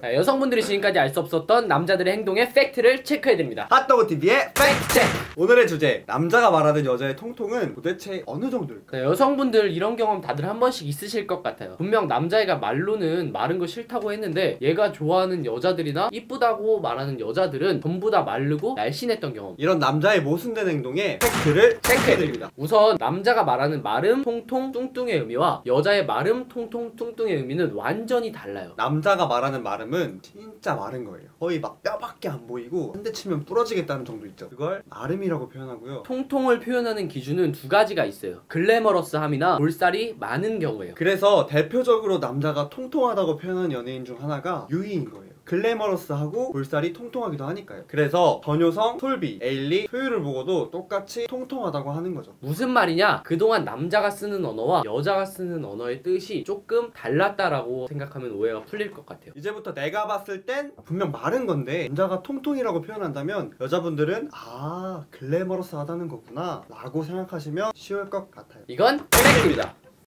자, 여성분들이 지금까지 알 수 없었던 남자들의 행동의 팩트를 체크해드립니다. 핫도그TV의 팩트체크! 오늘의 주제, 남자가 말하는 여자의 통통은 도대체 어느 정도일까? 자, 여성분들 이런 경험 다들 한 번씩 있으실 것 같아요. 분명 남자애가 말로는 마른 거 싫다고 했는데 얘가 좋아하는 여자들이나 이쁘다고 말하는 여자들은 전부 다 마르고 날씬했던 경험, 이런 남자의 모순된 행동에 팩트를 체크해드립니다. 우선 남자가 말하는 마름, 통통, 뚱뚱의 의미와 여자의 마름, 통통, 뚱뚱의 의미는 완전히 달라요. 남자가 말하는 마름은 진짜 마른 거예요. 거의 막 뼈밖에 안 보이고 한 대 치면 부러지겠다는 정도 있죠. 그걸 마름이라고 표현하고요. 통통을 표현하는 기준은 두 가지가 있어요. 글래머러스함이나 볼살이 많은 경우예요. 그래서 대표적으로 남자가 통통하다고 표현하는 연예인 중 하나가 유희인 거예요. 글래머러스하고 볼살이 통통하기도 하니까요. 그래서 전효성, 솔비, 엘리, 소유를 보고도 똑같이 통통하다고 하는 거죠. 무슨 말이냐? 그동안 남자가 쓰는 언어와 여자가 쓰는 언어의 뜻이 조금 달랐다라고 생각하면 오해가 풀릴 것 같아요. 이제부터 내가 봤을 땐 분명 마른 건데 남자가 통통이라고 표현한다면 여자분들은 아, 글래머러스하다는 거구나 라고 생각하시면 쉬울 것 같아요. 이건 팩트입니다.